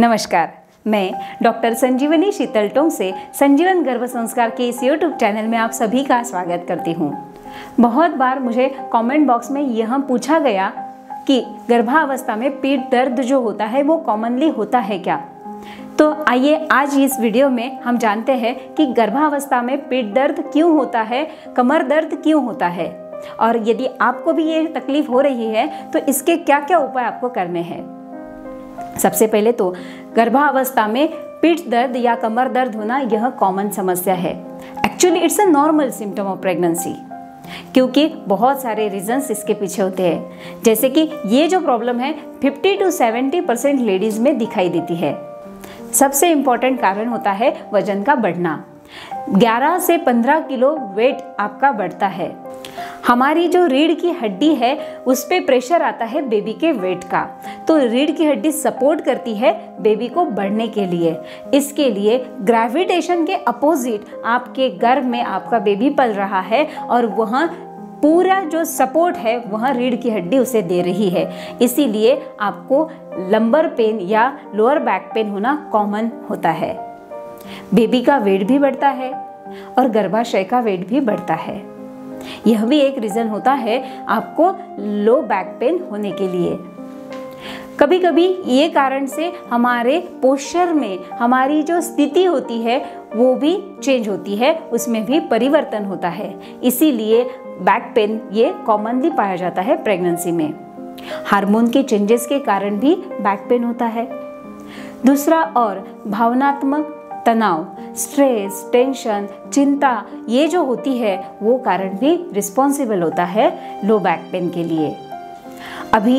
नमस्कार, मैं डॉक्टर संजीवनी शीतल टोंगसे संजीवन गर्भ संस्कार के इस यूट्यूब चैनल में आप सभी का स्वागत करती हूँ। बहुत बार मुझे कमेंट बॉक्स में यह पूछा गया कि गर्भावस्था में पीठ दर्द जो होता है वो कॉमनली होता है क्या। तो आइए आज इस वीडियो में हम जानते हैं कि गर्भावस्था में पीठ दर्द क्यों होता है, कमर दर्द क्यों होता है, और यदि आपको भी ये तकलीफ हो रही है तो इसके क्या क्या उपाय आपको करने हैं। सबसे पहले तो गर्भावस्था में पीठ दर्द या कमर दर्द होना यह कॉमन समस्या है। Actually it's a normal symptom of pregnancy, क्योंकि बहुत सारे रीजंस इसके पीछे होते हैं। जैसे कि ये जो प्रॉब्लम है 50 to 70% लेडीज में दिखाई देती है। सबसे इम्पॉर्टेंट कारण होता है वजन का बढ़ना। 11 से 15 किलो वेट आपका बढ़ता है। हमारी जो रीढ़ की हड्डी है उस पे प्रेशर आता है बेबी के वेट का, तो रीढ़ की हड्डी सपोर्ट करती है बेबी को बढ़ने के लिए। इसके लिए ग्रेविटेशन के अपोजिट आपके गर्भ में आपका बेबी पल रहा है और वहाँ पूरा जो सपोर्ट है वहाँ रीढ़ की हड्डी उसे दे रही है। इसीलिए आपको लंबर पेन या लोअर बैक पेन होना कॉमन होता है। बेबी का वेट भी बढ़ता है और गर्भाशय का वेट भी बढ़ता है। यह भी एक रीजन होता है आपको लो बैक पेन होने के लिए। कभी कभी ये कारण से हमारे पोस्चर में हमारी जो स्थिति होती है वो भी चेंज होती है, उसमें भी परिवर्तन होता है। इसीलिए बैक पेन ये कॉमनली पाया जाता है प्रेगनेंसी में। हार्मोन के चेंजेस के कारण भी बैक पेन होता है। दूसरा और भावनात्मक तनाव, स्ट्रेस, टेंशन, चिंता ये जो होती है वो कारण भी रिस्पॉन्सिबल होता है लो बैक पेन के लिए। अभी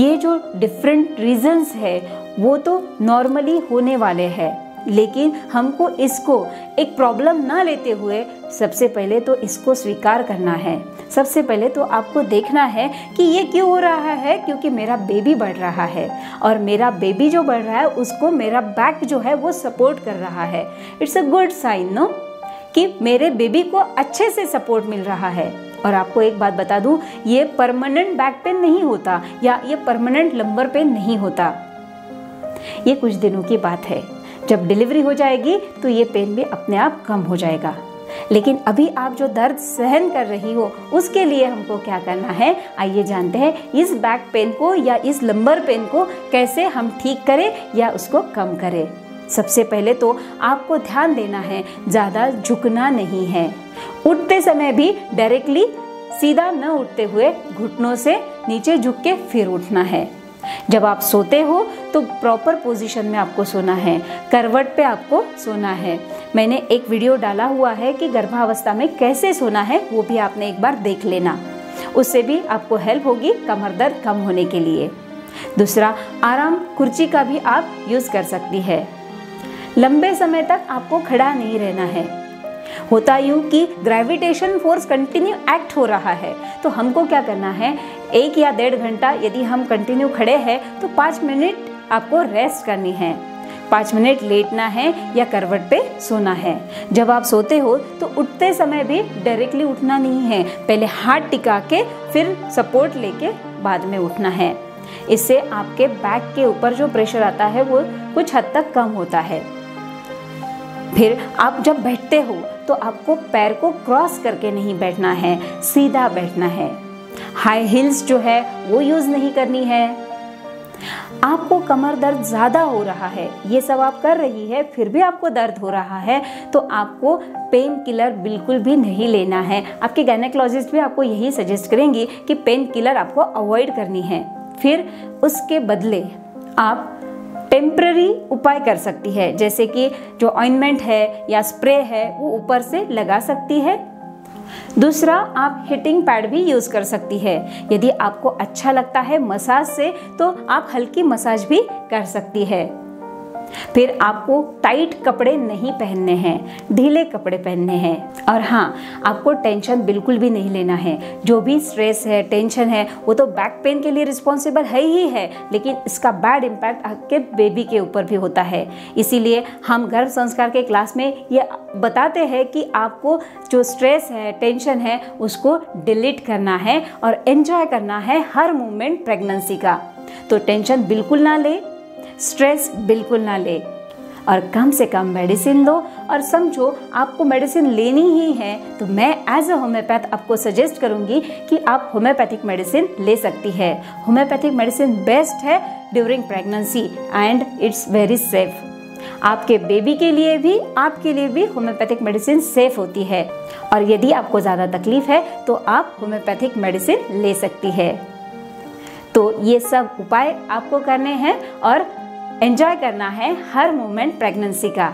ये जो डिफरेंट रीजंस है वो तो नॉर्मली होने वाले हैं, लेकिन हमको इसको एक प्रॉब्लम ना लेते हुए सबसे पहले तो इसको स्वीकार करना है। सबसे पहले तो आपको देखना है कि ये क्यों हो रहा है, क्योंकि मेरा बेबी बढ़ रहा है और मेरा बेबी जो बढ़ रहा है उसको मेरा बैक जो है वो सपोर्ट कर रहा है। It's a good sign no, कि मेरे बेबी को अच्छे से सपोर्ट मिल रहा है। और आपको एक बात बता दूँ, ये परमानेंट बैक पेन नहीं होता या ये परमानेंट लंबर पेन नहीं होता, ये कुछ दिनों की बात है। जब डिलीवरी हो जाएगी तो ये पेन भी अपने आप कम हो जाएगा। लेकिन अभी आप जो दर्द सहन कर रही हो उसके लिए हमको क्या करना है, आइए जानते हैं इस बैक पेन को या इस लंबर पेन को कैसे हम ठीक करें या उसको कम करें। सबसे पहले तो आपको ध्यान देना है ज़्यादा झुकना नहीं है। उठते समय भी डायरेक्टली सीधा न उठते हुए घुटनों से नीचे झुक के फिर उठना है। जब आप सोते हो तो प्रॉपर पोजीशन में आपको सोना है, करवट पे आपको सोना है। मैंने एक वीडियो डाला हुआ है कि गर्भावस्था में कैसे सोना है, वो भी आपने एक बार देख लेना, उससे भी आपको हेल्प होगी कमर दर्द कम होने के लिए। दूसरा, आराम कुर्सी का भी आप यूज़ कर सकती है। लंबे समय तक आपको खड़ा नहीं रहना है। होता यूँ कि ग्रेविटेशन फोर्स कंटिन्यू एक्ट हो रहा है, तो हमको क्या करना है, 1 या 1.5 घंटा यदि हम कंटिन्यू खड़े हैं तो 5 मिनट आपको रेस्ट करनी है। 5 मिनट लेटना है या करवट पे सोना है। जब आप सोते हो तो उठते समय भी डायरेक्टली उठना नहीं है, पहले हाथ टिका के फिर सपोर्ट लेके बाद में उठना है। इससे आपके बैक के ऊपर जो प्रेशर आता है वो कुछ हद तक कम होता है। फिर आप जब बैठते हो तो आपको पैर को क्रॉस करके नहीं बैठना है, सीधा बैठना है। हाई हील्स जो है वो यूज़ नहीं करनी है। आपको कमर दर्द ज़्यादा हो रहा है, ये सब आप कर रही है फिर भी आपको दर्द हो रहा है, तो आपको पेन किलर बिल्कुल भी नहीं लेना है। आपके गायनेकोलॉजिस्ट भी आपको यही सजेस्ट करेंगी कि पेन किलर आपको अवॉइड करनी है। फिर उसके बदले आप टेम्प्ररी उपाय कर सकती है, जैसे कि जो ऑइंटमेंट है या स्प्रे है वो ऊपर से लगा सकती है। दूसरा, आप हीटिंग पैड भी यूज़ कर सकती है। यदि आपको अच्छा लगता है मसाज से तो आप हल्की मसाज भी कर सकती है। फिर आपको टाइट कपड़े नहीं पहनने हैं, ढीले कपड़े पहनने हैं। और हाँ, आपको टेंशन बिल्कुल भी नहीं लेना है। जो भी स्ट्रेस है, टेंशन है, वो तो बैक पेन के लिए रिस्पॉन्सिबल है ही है, लेकिन इसका बैड इम्पैक्ट आपके बेबी के ऊपर भी होता है। इसीलिए हम गर्भ संस्कार के क्लास में ये बताते हैं कि आपको जो स्ट्रेस है, टेंशन है, उसको डिलीट करना है और एंजॉय करना है हर मोमेंट प्रेगनेंसी का। तो टेंशन बिल्कुल ना ले, स्ट्रेस बिल्कुल ना ले और कम से कम मेडिसिन लो। और समझो आपको मेडिसिन लेनी ही है तो मैं एज अ होम्योपैथ आपको सजेस्ट करूंगी कि आप होम्योपैथिक मेडिसिन ले सकती है। होम्योपैथिक मेडिसिन बेस्ट है during pregnancy and it's very safe. आपके बेबी के लिए भी आपके लिए भी होम्योपैथिक मेडिसिन सेफ होती है। और यदि आपको ज़्यादा तकलीफ है तो आप होम्योपैथिक मेडिसिन ले सकती है। तो ये सब उपाय आपको करने हैं और एंजॉय करना है हर मोमेंट प्रेगनेंसी का।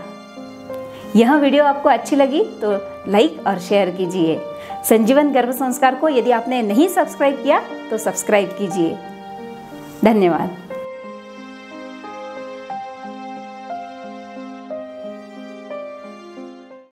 यह वीडियो आपको अच्छी लगी तो लाइक और शेयर कीजिए। संजीवन गर्भ संस्कार को यदि आपने नहीं सब्सक्राइब किया तो सब्सक्राइब कीजिए। धन्यवाद।